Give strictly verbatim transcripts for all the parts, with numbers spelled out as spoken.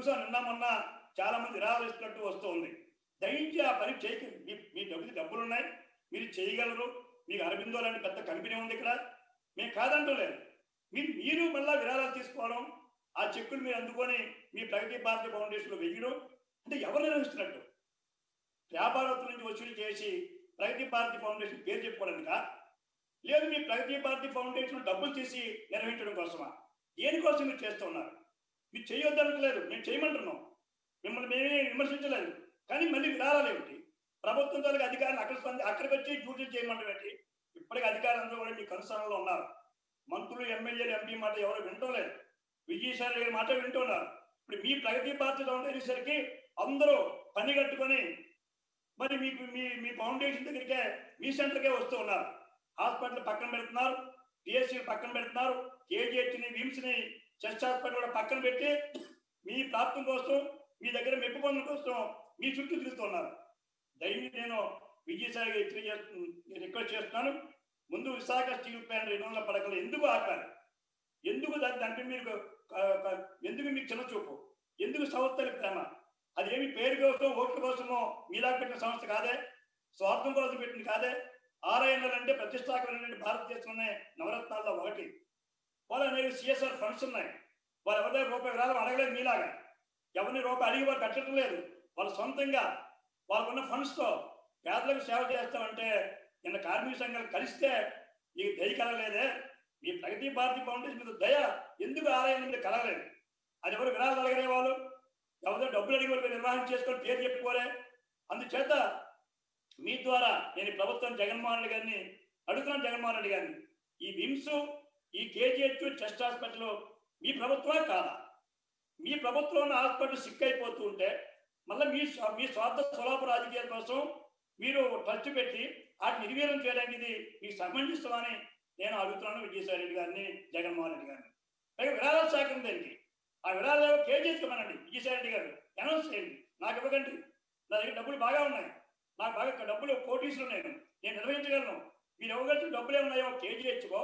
చూసాం నిన్న మొన్న చాలా మంది నిరాశిస్తున్నట్టు వస్తుంది. దయచేసి ఆ పని చేసి మీ డబ్బు డబ్బులు ఉన్నాయి, మీరు చేయగలరు, మీకు అరబిందో లాంటి పెద్ద కంపెనీ ఉంది ఇక్కడ, మేము కాదంటూ లేదు. మీరు మీరు మళ్ళీ విరాళాలు తీసుకోవడం, ఆ చెక్కులు మీరు అందుకొని మీ ప్రగతి భారత ఫౌండేషన్లో వెయ్యడం అంటే ఎవరు నిర్వహిస్తున్నట్టు? వ్యాపారస్తుల నుంచి వసూలు చేసి ప్రగతి భారతి ఫౌండేషన్ పేరు చెప్పుకోవడానికా, లేదు మీ ప్రగతి భారతి ఫౌండేషన్ డబ్బులు తీసి నిర్వహించడం కోసమా? దేనికోసం మీరు చేస్తూ ఉన్నారు? మీరు చేయొద్దనట్లేదు, మేము చేయమంటున్నాం, మిమ్మల్ని మేమే విమర్శించలేదు. కానీ మళ్ళీ విరాళాలు ఏమిటి? ప్రభుత్వం తాలూకు అధికారులు అక్కడ స్పంది అక్కడికి వచ్చి డ్యూటీలు చేయమంటారు ఏంటి? ఇప్పటికీ అధికారులందరూ కూడా మీ కనుసరణలో ఉన్నారు. మంత్రులు, ఎమ్మెల్యేలు, ఎంపీ మాట ఎవరు వింటోలేదు, విజయసాయి గారి మాట వింటున్నారు. ఇప్పుడు మీ ప్రగతి భారతి ఉండేసరికి అందరూ పని కట్టుకొని మరి మీకు మీ మీ ఫౌండేషన్ దగ్గరికే, మీ సెంటర్కే వస్తూ ఉన్నారు. హాస్పిటల్ పక్కన పెడుతున్నారు, పిఎస్సీలు పక్కన పెడుతున్నారు, కేజీహెచ్ని, విమ్స్ని, చెస్ట్ హాస్పిటల్ కూడా పక్కన పెట్టి మీ ప్రాప్తం కోసం, మీ దగ్గర మెప్పు పొందడం కోసం మీ చుట్టూ తిరుగుతున్నారు. దయచేసి నేను విజయసాయి గారికి రిక్వెస్ట్ చేస్తున్నాను, ముందు విశాఖ స్టీల్ ప్లాంట్ రెండు వందల పడకలు ఎందుకు ఆపారు? ఎందుకు దాని దాంట్లో మీరు ఎందుకు మీకు చిన్నచూపు? ఎందుకు సంస్థల ప్రేమ? అదేమి పేరు కోసం, ఓట్ల కోసమో మీలా పెట్టిన సంస్థ కాదే, స్వార్థం కోసం పెట్టింది కాదే. ఆర్ఐఎన్ఎల్ అంటే ప్రతిష్టాకరమైన భారతదేశంలోనే నవరత్నాల్లో ఒకటి. వాళ్ళు అనేవి సిఎస్ఆర్ ఫండ్స్ ఉన్నాయి. వాళ్ళు ఎవరి దగ్గర రూపాయి విరాళం అడగలేదు, మీలాగా ఎవరిని రూపాయి అడిగి వాళ్ళు కట్టడం లేదు. వాళ్ళు సొంతంగా వాళ్ళకున్న ఫండ్స్తో పేదలకు సేవ చేస్తామంటే నిన్న కార్మిక సంఘాలు కలిస్తే మీకు దయ కలగలేదే? మీ ప్రగతి భారతి ఫౌండేషన్ మీద దయ ఎందుకు ఆర్ఐఎన్ఎల్ మీద కలగలేదు? అది ఎవరు విరాళాలు అడగలే, వాళ్ళు ఎవరితో డబ్బులు అడిగి వారికి నిర్వహణ చేసుకొని పేరు చెప్పుకోలే. అందుచేత మీ ద్వారా నేను ప్రభుత్వం జగన్మోహన్ రెడ్డి గారిని అడుగుతున్నాను, జగన్మోహన్ రెడ్డి గారిని, ఈ విమ్స్, ఈ కేజీహెచ్, చెస్ట్ హాస్పిటల్ మీ ప్రభుత్వమే కాదా? మీ ప్రభుత్వం హాస్పిటల్ సిక్ అయిపోతూ ఉంటే మళ్ళీ మీ మీ స్వార్థ స్వలాప రాజకీయాల కోసం మీరు ఖర్చు పెట్టి వాటిని నిర్వీర్యం చేయడానికి ఇది మీకు సంబంధిస్తామని నేను అడుగుతున్నాను విజయసాయి రెడ్డి గారిని, జగన్మోహన్ రెడ్డి గారిని. పైగా విరాళాల శాఖ దానికి ఆ విరాళాలు కేజీహెచ్ ఇవ్వనండి, విజయసాయి రెడ్డి గారు అనౌన్స్ చేయండి, నాకు ఇవ్వకండి, నా దగ్గర డబ్బులు బాగా ఉన్నాయి, నాకు బాగా డబ్బులు కోటీసులు ఉన్నాయి, నేను నిర్వహించగలను. మీరు ఇవ్వగలిగిన డబ్బులు ఏమున్నాయో కేజీహెచ్కో,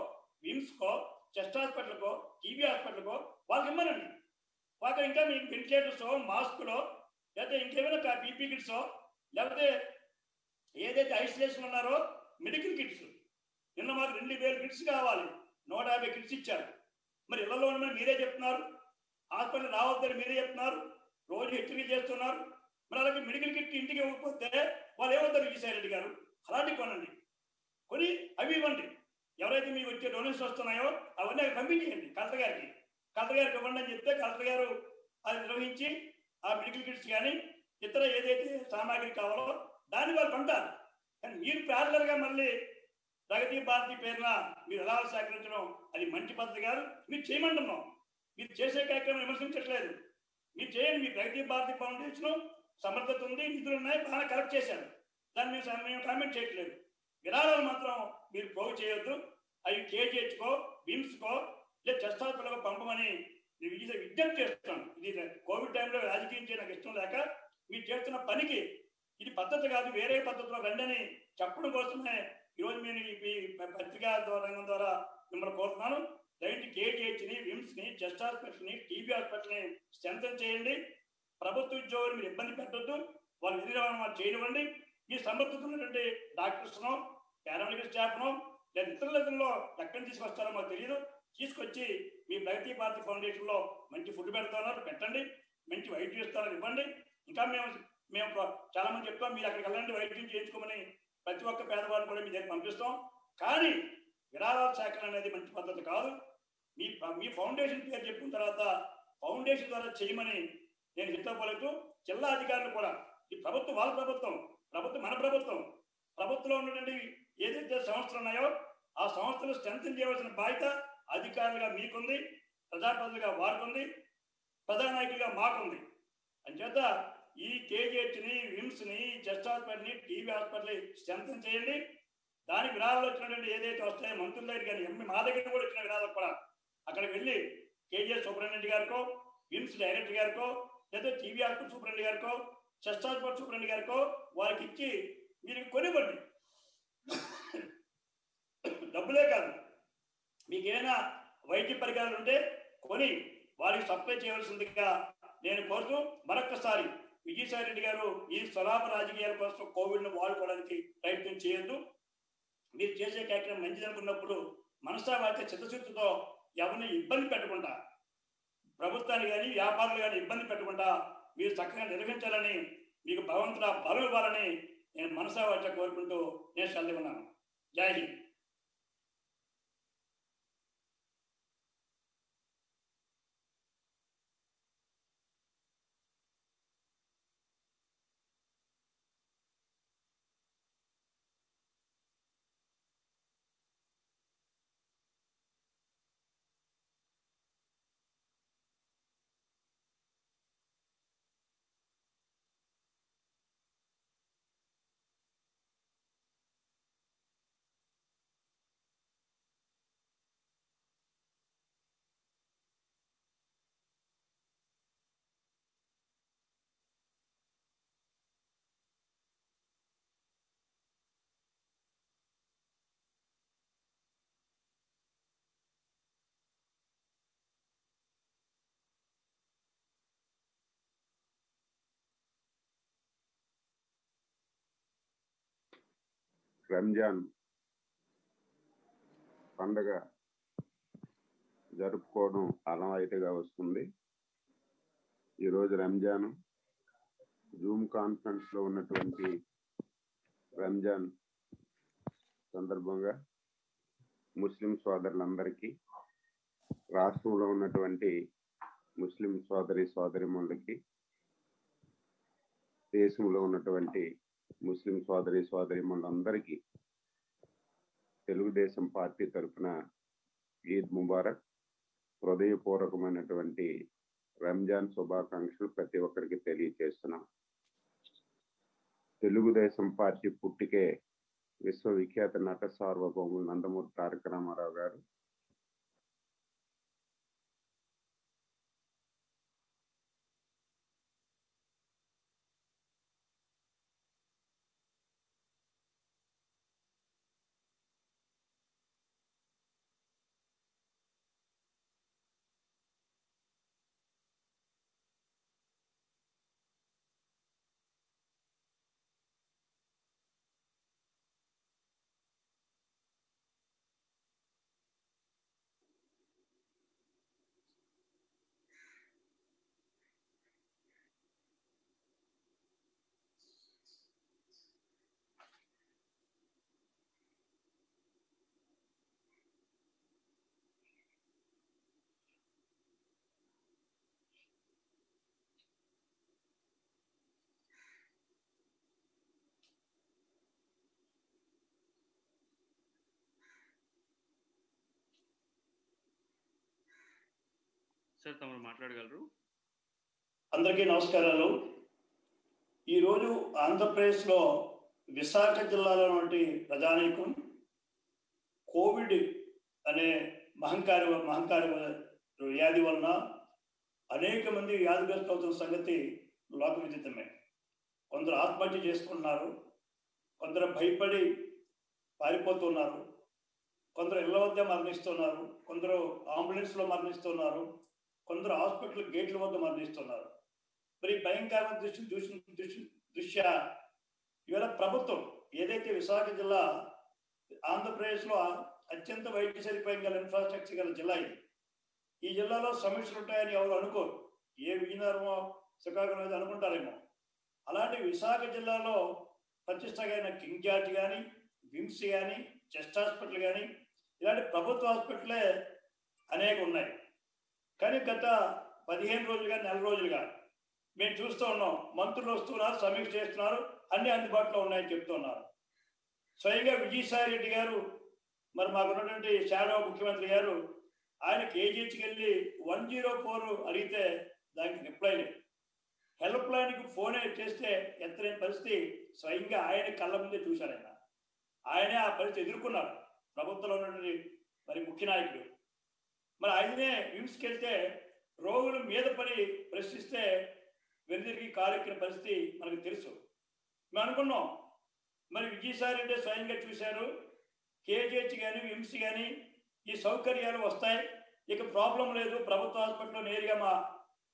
విమ్స్కో, చెస్ట్ హాస్పిటల్కో, టీబీ హాస్పిటల్కో వాళ్ళకి ఇవ్వనండి. వాళ్ళ ఇంకా మీ వెంటిలేటర్సో, మాస్కులో, లేకపోతే ఇంకేమైనా పీపీ కిట్సో, లేకపోతే ఏదైతే ఐసోలేషన్ ఉన్నారో మెడికల్ కిట్స్. నిన్న మాకు రెండు వేలు కిట్స్ కావాలి, నూట యాభై కిట్స్ ఇచ్చారు. మరి ఇళ్లలో ఉన్న మీరే చెప్తున్నారు, హాస్పిటల్ రావద్దని మీరే చెప్తున్నారు, రోజు హెచ్చరిక చేస్తున్నారు. మరి అలాగే మెడికల్ కిట్ ఇంటికి ఇవ్వకపోతే వాళ్ళు ఏమవుతారు? విజయసాయి రెడ్డి గారు అలాంటివి కొనండి, కొని అవి ఇవ్వండి. ఎవరైతే మీకు వచ్చే డొనేషన్స్ వస్తున్నాయో అవన్నీ అవి పంపించేయండి కలెక్టర్ గారికి. కలెక్టర్ గారికి ఇవ్వండి అని చెప్తే కలెక్టర్ గారు అది నిర్వహించి ఆ మెడికల్ కిట్స్ కానీ ఇతర ఏదైతే సామాగ్రి కావాలో దాన్ని వాళ్ళు కొంటారు. కానీ మీరు ప్యారలర్గా మళ్ళీ ప్రగతి భారతి పేరున మీరు ఎలా సేకరించడం అది మంచి పద్ధతి కాదు. మీరు చేయమంటున్నాం, మీరు చేసే కార్యక్రమం విమర్శించట్లేదు, మీరు చేయండి. మీ ప్రగతి భారతి ఫౌండేషన్ సమర్థత ఉంది, నిధులు ఉన్నాయి, బాగా కలెక్ట్ చేశారు, దాన్ని మేము మేము కామెంట్ చేయట్లేదు. విరాళాలు మాత్రం మీరు పోగు చేయొద్దు, అవి కేజీహెచ్కో, విమ్స్కో, లేదా చెస్ట్ హాస్పిటల్కో పంపమని నేను విజయ విజ్ఞప్తి చేస్తున్నాను. ఇది కోవిడ్ టైంలో రాజకీయం చేయడానికి ఇష్టం లేక మీరు చేస్తున్న పనికి ఇది పద్ధతి కాదు, వేరే పద్ధతిలో రండి చెప్పడం కోసమే ఈరోజు నేను ఈ పత్రికా రంగం ద్వారా మిమ్మల్ని కోరుతున్నాను. దయచేసి కేజీహెచ్ని, విమ్స్ని, చెస్ట్ హాస్పిటల్ని, టీబీ హాస్పిటల్ని స్ట్రెంథన్ చేయండి. ప్రభుత్వ ఉద్యోగులు మీరు ఇబ్బంది పెట్టద్దు, వాళ్ళు విధులు చేయనివ్వండి. మీ సమర్థితున్నటువంటి డాక్టర్స్ను, పారామెడికల్ స్టాఫ్ను, లేదా ఇతరులలో ఎక్కడ తీసుకొస్తారో మాకు తెలియదు, తీసుకొచ్చి మీ ప్రగతి భారతి ఫౌండేషన్లో మంచి ఫుడ్ పెడతారు, పెట్టండి, మంచి వైద్యం ఇస్తారో ఇవ్వండి. ఇంకా మేము మేము చాలామంది చెప్తాం, మీరు అక్కడికి వెళ్ళండి వైద్యం చేయించుకోమని, ప్రతి ఒక్క పేదవాడిని కూడా మీ దగ్గర పంపిస్తాం. కానీ విరాళాల సేకరణ అనేది మంచి పద్ధతి కాదు. మీ మీ ఫౌండేషన్ పేరు చెప్పిన తర్వాత ఫౌండేషన్ ద్వారా చేయమని నేను హితపలుతూ జిల్లా అధికారులు కూడా, ఈ ప్రభుత్వం వాళ్ళ ప్రభుత్వం, ప్రభుత్వం మన ప్రభుత్వం, ప్రభుత్వంలో ఉన్నటువంటి ఏదైతే సంస్థలు ఉన్నాయో ఆ సంస్థలు స్ట్రెంథన్ చేయవలసిన బాధ్యత అధికారులుగా మీకుంది, ప్రజాప్రతినిధులుగా వారుకుంది, ప్రజానాయకులుగా మాకుంది. అంచేత ఈ కేజీహెచ్ని, విమ్స్ని, చెస్ట్ హాస్పిటల్ని, టీబీ హాస్పిటల్ని స్ట్రెంథన్ చేయండి. దానికి విరాళాలు వచ్చినటువంటి ఏదైతే వస్తాయో మంత్రుల దగ్గర కానీ, ఎంపీ మా దగ్గర కూడా వచ్చిన విరాళాలు కూడా అక్కడికి వెళ్ళి కేజీహెచ్ సూపరింటెండెంట్ గారికో, విమ్స్ డైరెక్టర్ గారికో, లేదా టీబీ హాస్పిటల్ సూపరింటెండెంట్ గారికో, చెస్ట్ హాస్పిటల్ సూపరింటెండెంట్ గారికో వారికి ఇచ్చి మీరు కొనివ్వండి. డబ్బులే కాదు, మీకు ఏమైనా వైద్య పరికరాలు ఉంటే కొని వారికి సప్లై చేయవలసిందిగా నేను కోరుతూ మరొకసారి విజయసాయి రెడ్డి గారు ఈ స్వలాభ రాజకీయాల కోసం కోవిడ్ను వాడుకోవడానికి ప్రయత్నం చేయొద్దు. మీరు చేసే కార్యక్రమం మంచిది అనుకున్నప్పుడు మనసా వాచ చిత్తశుద్ధితో ఎవరిని ఇబ్బంది పెట్టకుండా, ప్రభుత్వాన్ని కానీ వ్యాపారులు కానీ ఇబ్బంది పెట్టకుండా మీరు చక్కగా నిర్వహించాలని, మీకు భగవంతుడా బలం ఇవ్వాలని నేను మనసా వాచ కోరుకుంటూ నేను సెలవున్నాను. జై హింద్. రంజాన్ పండగ జరుపుకోవడం ఆనవాయితీగా వస్తుంది. ఈరోజు రంజాన్, జూమ్ కాన్ఫరెన్స్లో ఉన్నటువంటి రంజాన్ సందర్భంగా ముస్లిం సోదరులందరికీ, రాష్ట్రంలో ఉన్నటువంటి ముస్లిం సోదరి సోదరిమణులకి, దేశంలో ఉన్నటువంటి ముస్లిం సోదరి సోదరిమణులందరికీ తెలుగుదేశం పార్టీ తరఫున ఈద్ ముబారక్, హృదయపూర్వకమైనటువంటి రంజాన్ శుభాకాంక్షలు ప్రతి ఒక్కరికి తెలియజేస్తున్నాం. తెలుగుదేశం పార్టీ పుట్టికే విశ్వవిఖ్యాత నట సార్వభౌములు నందమూరి తారక రామారావు గారు తమరు మాట్లాడగలరు. అందరికీ నమస్కారాలు. ఈరోజు ఆంధ్రప్రదేశ్లో విశాఖ జిల్లాలో ప్రజానీకం కోవిడ్ అనే మహంకారి మహంకారి వ్యాధి వలన అనేక మంది వ్యాధిగ్రస్తులు అవుతున్న సంగతి లోక విదితమే. కొందరు ఆత్మహత్య చేసుకుంటున్నారు, కొందరు భయపడి పారిపోతున్నారు, కొందరు ఇళ్ల వద్ద మరణిస్తున్నారు, కొందరు అంబులెన్స్లో మరణిస్తున్నారు, కొందరు హాస్పిటల్ గేట్ల వద్ద మరణిస్తున్నారు. మరి భయంకరమైన దృష్టి దృష్టి దృష్టి దృష్ట్యా ఇవాళ ప్రభుత్వం ఏదైతే విశాఖ జిల్లా ఆంధ్రప్రదేశ్లో అత్యంత వైద్య సదుపాయం గల ఇన్ఫ్రాస్ట్రక్చర్ గల జిల్లా ఇది. ఈ జిల్లాలో సమస్యలు ఉంటాయని ఎవరు అనుకోరు. ఏ విజయనగరమో శ్రీకాకుళం అయితే అనుకుంటారేమో, అలాంటి విశాఖ జిల్లాలో ప్రతిష్టమైన కింగ్ జార్జ్ కానీ, విమ్స్ కానీ, చెస్ట్ హాస్పిటల్ కానీ ఇలాంటి ప్రభుత్వ హాస్పిటలే అనేక ఉన్నాయి. కానీ గత పదిహేను రోజులుగా నెల రోజులుగా మేము చూస్తూ ఉన్నాం, మంత్రులు వస్తున్నారు, సమీక్ష చేస్తున్నారు, అన్ని అందుబాటులో ఉన్నాయని చెప్తున్నారు. స్వయంగా విజయసాయి రెడ్డి గారు, మరి మాకున్నటువంటి షాడో ముఖ్యమంత్రి గారు, ఆయన కేజీహెచ్కి వెళ్ళి వన్ జీరో ఫోర్ అడిగితే దానికి రిప్లై లేదు. హెల్ప్ లైన్కి ఫోనే చేస్తే ఎత్తలేని పరిస్థితి స్వయంగా ఆయన కళ్ళ ముందే చూశారు. ఆయన ఆయనే ఆ పరిస్థితి ఎదుర్కొన్నారు, ప్రభుత్వంలో ఉన్నటువంటి మరి ముఖ్య నాయకుడు. మరి ఆయనే విమ్స్కెళ్తే రోగుల మీద పడి ప్రశ్నిస్తే వెనుదిరిగి కారెక్కిన పరిస్థితి మనకు తెలుసు. మేము అనుకున్నాం మరి విజయసాయి రెడ్డి స్వయంగా చూశారు, కేజీహెచ్ కానీ విమ్స్ కానీ ఈ సౌకర్యాలు వస్తాయి, ఇక ప్రాబ్లం లేదు, ప్రభుత్వ హాస్పిటల్లో నేరుగా మా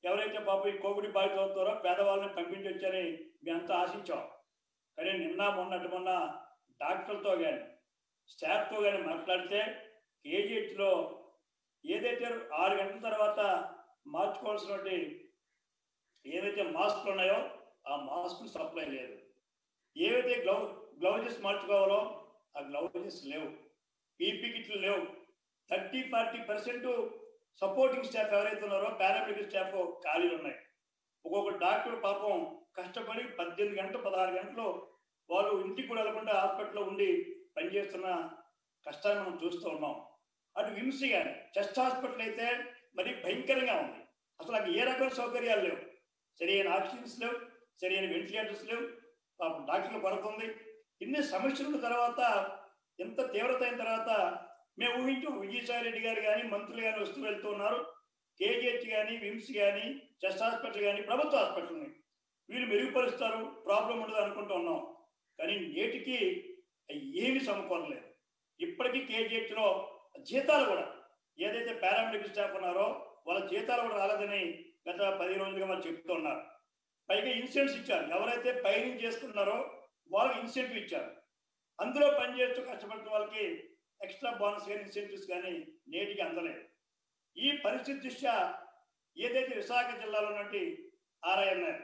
ఎవరైతే బాబు ఈ కోవిడ్ బాధిత అవుతారో పేదవాళ్ళని పంపించొచ్చారని మేము అంతా ఆశించాం. కానీ నిన్న మొన్నటి మొన్న డాక్టర్లతో కానీ స్టాఫ్తో కానీ మాట్లాడితే కేజీహెచ్లో ఏదైతే ఆరు గంటల తర్వాత మార్చుకోవాల్సినటువంటి ఏవైతే మాస్కులు ఉన్నాయో ఆ మాస్కులు సప్లై లేదు. ఏవైతే గ్లౌ గ్లౌజెస్ మార్చుకోవాలో ఆ గ్లౌజెస్ లేవు, పీపీ కిట్లు లేవు. Thirty forty percent supporting staff ఎవరైతే ఉన్నారో పారామెడికల్ స్టాఫ్ ఖాళీలు ఉన్నాయి. ఒక్కొక్క డాక్టర్ పాపం కష్టపడి పద్దెనిమిది గంటలు పదహారు గంటలు వాళ్ళు ఇంటికి కూడా వెళ్ళకుండా హాస్పిటల్లో ఉండి పనిచేస్తున్న కష్టాన్ని మనం చూస్తూ ఉన్నాం. అటు విమ్స్ కానీ చెస్ట్ హాస్పిటల్ అయితే మరి భయంకరంగా ఉంది. అసలు అక్కడ ఏ రకమైన సౌకర్యాలు లేవు, సరైన ఆక్సిజన్స్ లేవు, సరైన వెంటిలేటర్స్ లేవు, పాపం డాక్టర్లు కొరత ఉంది. ఇన్ని సమస్యల తర్వాత ఎంత తీవ్రత అయిన తర్వాత మేము ఊహించాం. విజయసాయి రెడ్డి గారు కానీ మంత్రులు కానీ వస్తూ వెళ్తూ ఉన్నారు. కేజీహెచ్ కానీ విమ్స్ కానీ చెస్ట్ హాస్పిటల్ కానీ ప్రభుత్వ హాస్పిటల్ని వీళ్ళు మెరుగుపరుస్తారు, ప్రాబ్లం ఉండదు అనుకుంటూ ఉన్నాం. కానీ నేటికి ఏమి సమకూరలేదు. ఇప్పటికీ కేజీహెచ్లో జీతాలు కూడా ఏదైతే పారామెడికల్ స్టాఫ్ ఉన్నారో వాళ్ళ జీతాలు కూడా రాలేదని గత పది రోజులుగా వాళ్ళు చెప్తూ ఉన్నారు. పైగా ఇన్సెంట్స్ ఇచ్చారు, ఎవరైతే పైన చేస్తున్నారో వాళ్ళకి ఇన్సెంటివ్ ఇచ్చారు. అందులో పనిచేస్తూ కష్టపడుతున్న వాళ్ళకి ఎక్స్ట్రా బోనస్ కానీ ఇన్సెంటివ్స్ కానీ నేటికి అందలేదు. ఈ పరిస్థితి దృష్ట్యా ఏదైతే విశాఖ జిల్లాలో ఉన్నట్టు ఆర్ఐఎన్ఆర్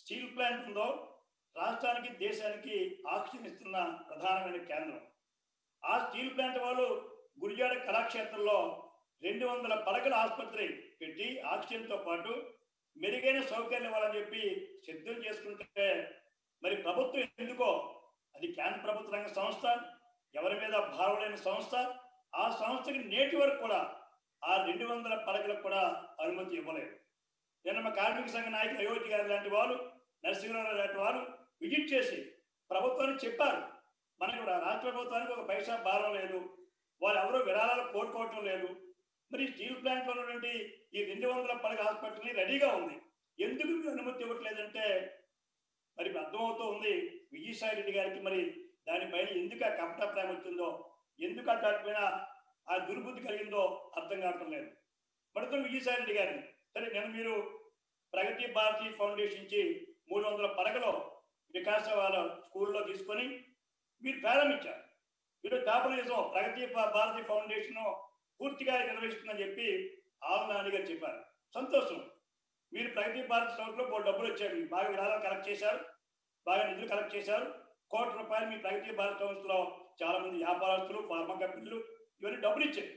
స్టీల్ ప్లాంట్ ఉందో రాష్ట్రానికి దేశానికి ఆక్సిజన్ ఇస్తున్న ప్రధానమైన కేంద్రం. ఆ స్టీల్ ప్లాంట్ వాళ్ళు గురిజాడ కళాక్షేత్రంలో రెండు వందల పడకల ఆసుపత్రి పెట్టి ఆక్సిజన్తో పాటు మెరుగైన సౌకర్యాలు ఇవ్వాలని చెప్పి సిద్ధం చేసుకుంటే మరి ప్రభుత్వం ఎందుకో అది కేంద్ర ప్రభుత్వ రంగ సంస్థ, ఎవరి మీద భారమైన సంస్థ, ఆ సంస్థకి నేటి వరకు కూడా ఆ రెండు వందల పడకలకు కూడా అనుమతి ఇవ్వలేదు. నేను మా కార్మిక సంఘ నాయకులు అయోధ్య గారు లాంటి వాళ్ళు, నరసింహరావు లాంటి వాళ్ళు విజిట్ చేసి ప్రభుత్వానికి చెప్పారు, మనకు రాష్ట్ర ప్రభుత్వానికి ఒక పైసా భారం లేదు, వాళ్ళు ఎవరో విరాళాలు కోరుకోవటం లేదు. మరి స్టీల్ ప్లాంట్లో ఉన్నటువంటి ఈ రెండు వందల పడక హాస్పిటల్ని రెడీగా ఉంది, ఎందుకు మీరు అనుమతి ఇవ్వట్లేదంటే మరి అర్థమవుతూ ఉంది విజయసాయి రెడ్డి గారికి. మరి దానిపైన ఎందుకు ఆ కపట ప్రేమ వచ్చిందో, ఎందుకు ఆ దానిపైన ఆ దుర్బుద్ధి కలిగిందో అర్థం కావటం లేదు. మరితో విజయసాయి రెడ్డి గారిని సరే నేను మీరు ప్రగతి భారతి ఫౌండేషన్ నుంచి మూడు వందల పడకలో వికాస వాళ్ళ స్కూల్లో తీసుకొని మీరు ప్రారంభించారు. మీరు దాపరేసం ప్రగతి భారతి ఫౌండేషన్ పూర్తిగా నిర్వహిస్తుందని చెప్పి ఆలనాని గారు చెప్పారు. సంతోషం, మీరు ప్రగతి భారత్ సంస్థలో మూడు డబ్బులు వచ్చారు, బాగా విరాళాలు కలెక్ట్ చేశారు, బాగా నిధులు కలెక్ట్ చేశారు. కోటి రూపాయలు మీ ప్రగతి భారత్ సంస్థలో చాలా మంది వ్యాపారస్తులు, ఫార్మా కంపెనీలు ఇవన్నీ డబ్బులు ఇచ్చారు.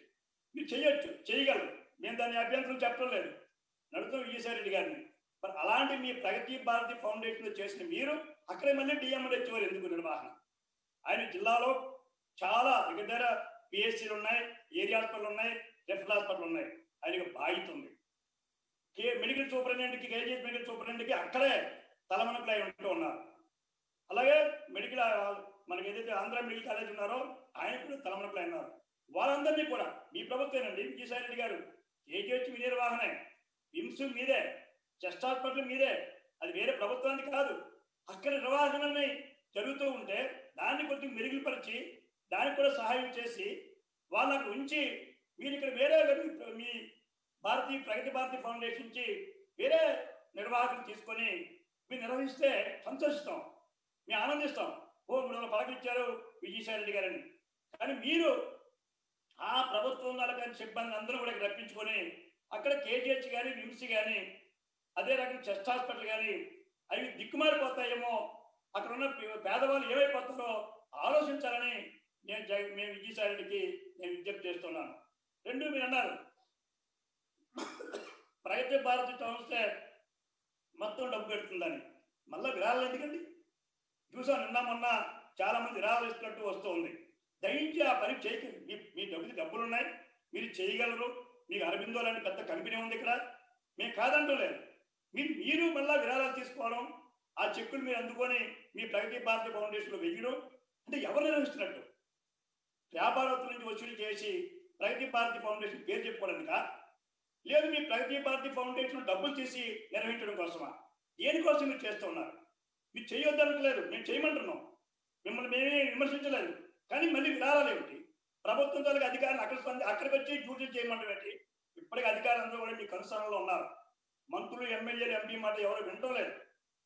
మీరు చేయొచ్చు, చేయగలరు, మేము దాన్ని అభ్యంతరం చెప్పడం లేదు. నడుతూ విజయసాయి రెడ్డి గారిని మరి అలాంటి మీ ప్రగతి భారతి ఫౌండేషన్లో చేసిన మీరు అక్కడే మళ్ళీ డిఎంఎల్ వచ్చేవారు ఎందుకు నిర్వహణ? ఆయన జిల్లాలో చాలా దగ్గర దగ్గర పిహెచ్సీలు ఉన్నాయి, ఏరియా హాస్పిటల్ ఉన్నాయి, రెఫరల్ హాస్పిటల్ ఉన్నాయి. ఆయనకు బాధ్యత ఉంది. కే మెడికల్ సూపరింటెండెంట్కి కేజీహెచ్ మెడికల్ సూపరింటెండెంట్కి అక్కడే తలమనకులు అయి ఉంటూ ఉన్నారు. అలాగే మెడికల్ మనకి ఏదైతే ఆంధ్ర మెడికల్ కాలేజ్ ఉన్నారో ఆయన కూడా తలమనకులు అయి ఉన్నారు. వాళ్ళందరినీ కూడా మీ ప్రభుత్వేనండి విజయసాయి రెడ్డి గారు. కేజీహెచ్ మీ నిర్వహణే, విమ్స్ మీదే, చెస్ట్ హాస్పిటల్ మీదే, అది వేరే ప్రభుత్వానికి కాదు. అక్కడ నిర్వహణని జరుగుతూ ఉంటే దాన్ని కొద్దిగా మెరుగుపరిచి దానికి కూడా సహాయం చేసి వాళ్ళకు ఉంచి మీరు ఇక్కడ వేరే మీ భారతీయ ప్రగతి భారతి ఫౌండేషన్ నుంచి వేరే నిర్వాహకులు తీసుకొని మీరు నిర్వహిస్తే సంతోషిస్తాం, మేము ఆనందిస్తాం. ఓ మూడు వందల పడకలు ఇచ్చారు విజయసాయి రెడ్డి గారని. కానీ మీరు ఆ ప్రభుత్వం వాళ్ళ సిబ్బంది అందరూ కూడా రప్పించుకొని అక్కడ కేజీహెచ్ కానీ విమ్స్ కానీ అదే రకం చెస్ట్ హాస్పిటల్ కానీ అవి దిక్కుమారిపోతాయేమో, అక్కడ ఉన్న పేదవాళ్ళు ఏమైపోతారో ఆలోచించాలని నేను మేము విజయసాయి రెడ్డికి నేను విజ్ఞప్తి చేస్తున్నాను. రెండు మీరు అన్నారు ప్రగతి భారతి సంస్థ మొత్తం డబ్బు పెడుతుందని, మళ్ళీ విరాళాలు ఎందుకండి? చూసాం నిన్న మొన్న చాలామంది విరాళాలు ఇస్తున్నట్టు వస్తూ ఉంది. దయించి ఆ పని చేయకండి. మీ మీ డబ్బుకి డబ్బులు ఉన్నాయి, మీరు చేయగలరు. మీకు అరబిందో లాంటి పెద్ద కంపెనీ ఉంది ఇక్కడ, మేము కాదంటూ లేదు. మీరు మీరు మళ్ళీ విరాళాలు తీసుకోవడం, ఆ చెక్కులు మీరు అందుకొని మీ ప్రగతి భారతి ఫౌండేషన్లో వెయ్యడం అంటే ఎవరు నిర్వహిస్తున్నట్టు? వ్యాపారస్తుల నుంచి వసూలు చేసి ప్రగతి భారతి ఫౌండేషన్ పేరు చెప్పుకోవడానికా, లేదు మీ ప్రగతి భారతి ఫౌండేషన్ డబ్బులు తీసి నిర్వహించడం కోసమా? దేనికోసం మీరు చేస్తూ ఉన్నారు? మీరు చేయొద్దనట్లేదు, మేము చేయమంటున్నాం, మిమ్మల్ని మేమే విమర్శించలేదు. కానీ మళ్ళీ విరాళాలు ఏమిటి? ప్రభుత్వం తాలూకు అధికారులు అక్కడ అక్కడికి వచ్చి డ్యూటీలు చేయమంటాం ఏంటి? ఇప్పటికీ అధికారులందరూ కూడా మీ కనుసరణలో ఉన్నారు. మంత్రులు ఎమ్మెల్యేలు ఎంపీ మాట ఎవరు వింటలేదు.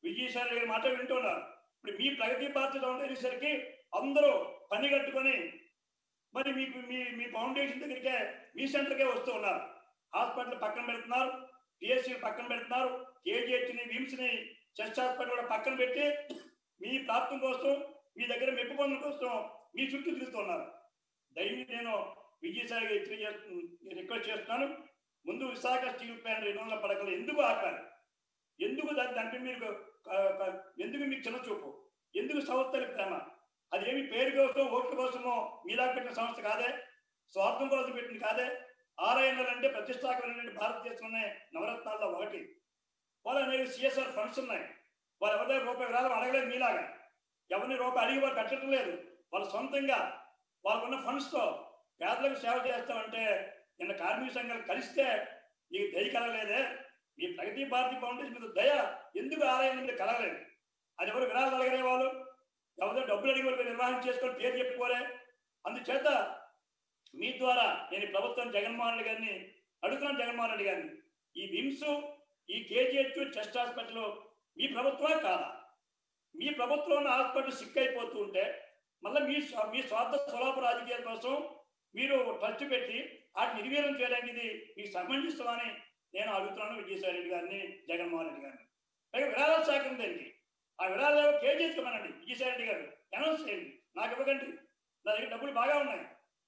విజయసాయి గారి మాట వింటున్నారు. ఇప్పుడు మీ ప్రగతి బాధ్యత ఉండేసరికి అందరూ పని కట్టుకొని మరి మీకు మీ మీ ఫౌండేషన్ దగ్గరికే మీ సెంటర్కే వస్తూ ఉన్నారు. హాస్పిటల్ పక్కన పెడుతున్నారు, పిఎస్సీ పక్కన పెడుతున్నారు, కేజీహెచ్ని విమ్స్ని చెస్ట్ హాస్పిటల్ కూడా పక్కన పెట్టి మీ ప్రాప్తం కోసం మీ దగ్గర మెప్పు పొందడం కోసం మీ చుట్టూ తిరుగుతున్నారు. దయని నేను విజయసాయి గారికి రిక్వెస్ట్ చేస్తున్నాను, ముందు విశాఖ స్టీల్ ప్లాంట్ రెండు వందల పడకలు ఎందుకు ఆపారు? ఎందుకు దాని దాంట్లో మీరు ఎందుకు మీకు చిన్న చూపు? ఎందుకు సంస్థల ప్రేమ? అదేమి పేరు కోసం ఓట్ల కోసమో మీలా పెట్టిన సంస్థ కాదే, స్వార్థం కోసం పెట్టింది కాదే. ఆర్ఐఎన్ఎల్ అంటే ప్రతిష్టాకరమైన భారతదేశంలోనే నవరత్నాల్లో ఒకటి. వాళ్ళు అనేవి సిఎస్ఆర్ ఫండ్స్ ఉన్నాయి. వాళ్ళు ఎవరి రూపాయి రాళ్ళు అడగలేదు మీలాగా, ఎవరిని రూపాయి అడిగి వాళ్ళు కట్టడం లేదు. వాళ్ళు సొంతంగా వాళ్ళకున్న ఫండ్స్తో పేదలకు సేవ చేస్తామంటే నిన్న కార్మిక సంఘాలు కలిస్తే నీకు దయ కలగలేదే? ఈ ప్రగతి భారతి ఫౌండేషన్ మీద దయ ఎందుకు ఆలయం మీద కలగలేదు? అది ఎవరు విరాళాలు అడగలే, వాళ్ళు ఎవరో డబ్బులు అడిగి వాళ్ళు నిర్వహణ చేసుకొని పేరు చెప్పుకోలే. అందుచేత మీ ద్వారా నేను ప్రభుత్వం జగన్మోహన్ రెడ్డి గారిని అడుగుతున్నాను, జగన్మోహన్ రెడ్డి గారిని, ఈ విమ్స్, ఈ కేజీహెచ్, చెస్ట్ హాస్పిటల్ మీ ప్రభుత్వమే కాదా? మీ ప్రభుత్వంలో హాస్పిటల్ సిక్ అయిపోతూ ఉంటే మళ్ళీ మీ మీ స్వార్థ స్వలాభ రాజకీయాల కోసం మీరు ట్రస్ట్ పెట్టి వాటిని నిర్వీర్యం చేయడానికి ఇది మీకు సంబంధిస్తామని నేను అడుగుతున్నాను విజయసాయి రెడ్డి గారిని, జగన్మోహన్ రెడ్డి గారిని. పైగా విరాళాల శాఖ ఉందండి, ఆ విరాళాలు కేజీస్ ఇవ్వనండి, విజయసాయి రెడ్డి గారు అనౌన్స్ చేయండి, నాకు ఇవ్వకండి, నా దగ్గర డబ్బులు బాగా ఉన్నాయి,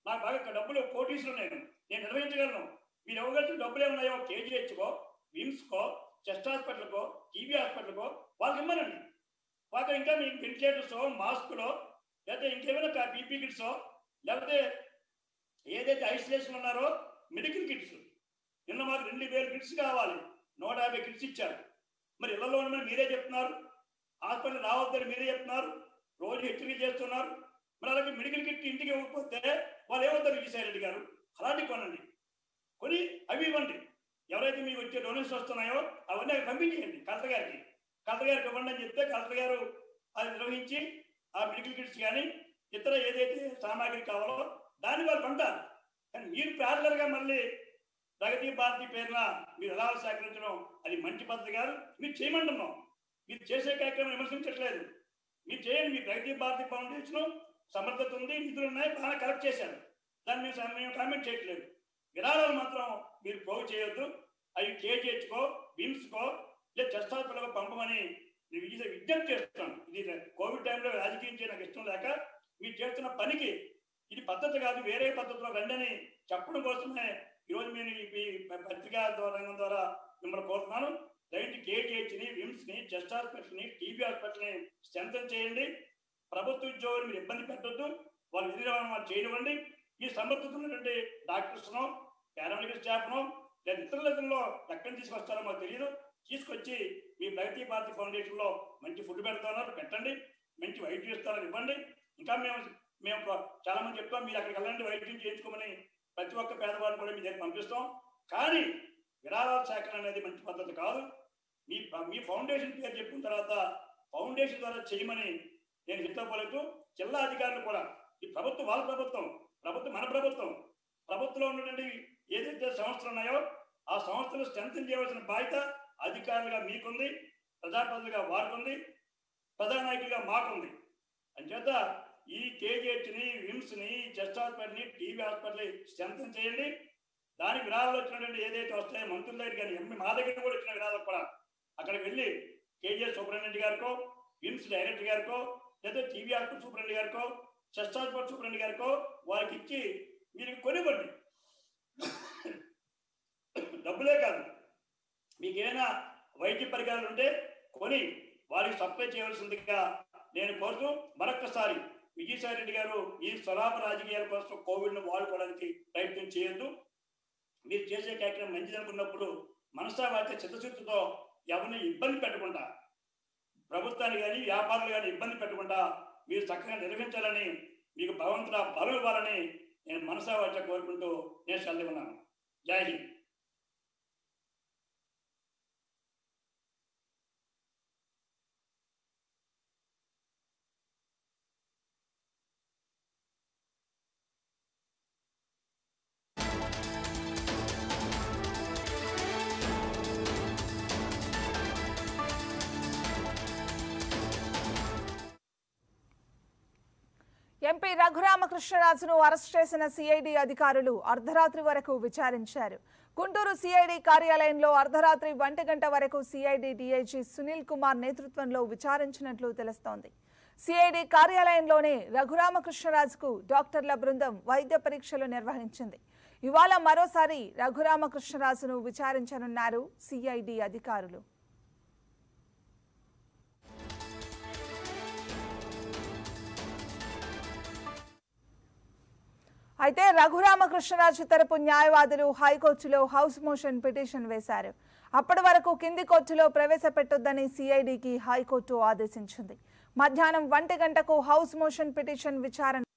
నాకు బాగా డబ్బులు కోటీసులు ఉన్నాయి, నేను నిర్వహించగలను. మీరు ఇవ్వగలిగిన డబ్బులు ఏమున్నాయో కేజీహెచ్కో, విమ్స్కో, చెస్ట్ హాస్పిటల్కో, టీబీ హాస్పిటల్కో వాళ్ళకి ఇవ్వనండి. వాళ్ళకి ఇంకా మీకు వెంటిలేటర్సో, మాస్కులో, లేకపోతే ఇంకేమైనా బీపీ కిట్సో, లేకపోతే ఏదైతే ఐసోలేషన్ ఉన్నారో మెడికల్ కిట్స్. నిన్న మాకు రెండు వేల కిట్స్ కావాలి, నూట యాభై కిట్స్ ఇచ్చారు. మరి ఇళ్లలో ఉన్న మీరే చెప్తున్నారు, హాస్పిటల్ రావద్దని మీరే చెప్తున్నారు, రోజు హెచ్చరిక చేస్తున్నారు. మరి అలాగే మెడికల్ కిట్ ఇంటికి ఇవ్వకపోతే వాళ్ళు ఏమవుతారు? విజయసాయి రెడ్డి గారు అలాంటివి కొనండి, కొని అవి ఇవ్వండి. ఎవరైతే మీకు వచ్చే డొనేషన్స్ వస్తున్నాయో అవన్నీ అవి పంపించేయండి కలెక్టర్ గారికి. కలెక్టర్ గారికి ఇవ్వండి అని చెప్తే కలెక్టర్ గారు అది నిర్వహించి ఆ మెడికల్ కిట్స్ కానీ ఇతర ఏదైతే సామాగ్రి కావాలో దాన్ని వాళ్ళు కొంటారు. కానీ మీరు ప్యారలర్గా మళ్ళీ ప్రగతి భారతి పేరున మీరు ఎలా సేకరించడం అది మంచి పద్ధతి గారు. మీరు చేయమంటున్నాం, మీరు చేసే కార్యక్రమం విమర్శించట్లేదు, మీరు చేయండి. మీ ప్రగతి భారతి ఫౌండేషన్ సమర్థత ఉంది, నిధులు ఉన్నాయి, బాగా కలెక్ట్ చేశారు, దాన్ని మేము మేము కామెంట్ చేయట్లేదు. విరాళాలు మాత్రం మీరు పోగు చేయొద్దు, అవి కేజీహెచ్కో, విమ్స్కో, లేదా చెస్ట్ హాస్పిటల్కో పంపమని నేను విజ్ఞప్తి చేస్తున్నాను. ఇది కోవిడ్ టైంలో రాజకీయం చేయడానికి ఇష్టం లేక మీరు చేస్తున్న పనికి ఇది పద్ధతి కాదు, వేరే పద్ధతిలో రండి అని చెప్పడం కోసమే ఈరోజు నేను ఈ పత్రికా రంగం ద్వారా మిమ్మల్ని కోరుతున్నాను. దయచేసి కేజీహెచ్ని, విమ్స్ని, చెస్ట్ హాస్పిటల్ని, టీబీ హాస్పిటల్ని స్ట్రెంథన్ చేయండి. ప్రభుత్వ ఉద్యోగులు మీరు ఇబ్బంది పెట్టద్దు, వాళ్ళు ఎదురవడం వాళ్ళు చేయనివ్వండి. ఈ సమర్థితున్నటువంటి డాక్టర్స్ను, పారామెడికల్ స్టాఫ్ను, లేదా ఇతర ఇతరుల్లో ఎక్కడ తీసుకొస్తారో మాకు తెలియదు. తీసుకొచ్చి మీ ప్రగతి భారతి ఫౌండేషన్లో మంచి ఫుడ్ పెడతారో పెట్టండి, మంచి వైద్యం ఇస్తారో ఇవ్వండి. ఇంకా మేము మేము చాలా మంది చెప్తాం, మీరు అక్కడికి వెళ్ళండి వైద్యం చేయించుకోమని, ప్రతి ఒక్క పేదవాడిని కూడా మీ దగ్గర పంపిస్తాం. కానీ విరాళాల సేకరణ అనేది మంచి పద్ధతి కాదు. మీ మీ ఫౌండేషన్ పేరు చెప్పిన తర్వాత ఫౌండేషన్ ద్వారా చేయమని నేను చెప్పలేదు. జిల్లా అధికారులు కూడా, ఈ ప్రభుత్వం వాళ్ళ ప్రభుత్వం, ప్రభుత్వం మన ప్రభుత్వం, ప్రభుత్వంలో ఉన్నటువంటి ఏదైతే సంస్థలు ఉన్నాయో ఆ సంస్థలు స్ట్రెంథన్ చేయవలసిన బాధ్యత అధికారులుగా మీకుంది, ప్రజాప్రతినిధులుగా వారుకుంది, ప్రజానాయకులుగా మాకుంది. అంచేత ఈ కేజీహెచ్ని, విమ్స్ని, చెస్ట్ హాస్పిటల్ని, టీబీ హాస్పిటల్ని స్ట్రెంథన్ చేయండి. దానికి విరాళాలు వచ్చినటువంటి ఏదైతే వస్తాయో మంత్రుల దగ్గర కానీ ఎంపీ మా దగ్గర కూడా వచ్చిన విరాళాలు కూడా అక్కడికి వెళ్ళి కేజీహెచ్ సూపరింటెండెంట్ గారికో, విమ్స్ డైరెక్టర్ గారికో, లేదా టీబీ హాస్పిటల్ సూపరింటెండెంట్ గారికో, చెస్ట్ హాస్పిటల్ సూపరింటెండెంట్ గారికో వారికి ఇచ్చి మీరు కొనివ్వండి. డబ్బులే కాదు, మీకేమైనా వైద్య పరికరాలు ఉంటే కొని వారికి సప్లై చేయవలసిందిగా నేను కోరుతూ మరొక్కసారి విజయసాయి రెడ్డి గారు ఈ స్వలాభ రాజకీయాల కోసం కోవిడ్ను వాడుకోవడానికి ప్రయత్నం చేయొద్దు. మీరు చేసే కార్యక్రమం మంచిదనుకున్నప్పుడు మనసా వాచ చిత్తశుద్ధితో ఎవరిని ఇబ్బంది పెట్టకుండా, ప్రభుత్వాన్ని కానీ వ్యాపారులు కానీ ఇబ్బంది పెట్టకుండా మీరు చక్కగా నిర్వహించాలని, మీకు భగవంతుడు బలం ఇవ్వాలని నేను మనసా వాచ కోరుకుంటూ నేను సెలవు ఉన్నాను. జై హింద్. ఎంపీ రఘురామకృష్ణరాజును అరెస్ట్ చేసిన సిఐడి అధికారులు అర్ధరాత్రి వరకు విచారించారు. గుంటూరు సిఐడి కార్యాలయంలో అర్ధరాత్రి ఒంటి గంట వరకు సిఐడి డిఐజీ సునీల్ కుమార్ నేతృత్వంలో విచారించినట్లు తెలుస్తోంది. సిఐడి కార్యాలయంలోనే రఘురామకృష్ణరాజుకు డాక్టర్ల బృందం వైద్య పరీక్షలు నిర్వహించింది. ఇవాళ మరోసారి రఘురామకృష్ణరాజును విచారించనున్నారు సిఐడి అధికారులు. అయితే రఘురామకృష్ణరాజు తరపు న్యాయవాదులు హైకోర్టులో హౌస్ మోషన్ పిటిషన్ వేశారు. అప్పటి వరకు కింది కోర్టులో ప్రవేశపెట్టొద్దని సిఐడికి హైకోర్టు ఆదేశించింది. మధ్యాహ్నం ఒంటి గంటకు హౌస్ మోషన్ పిటిషన్ విచారణ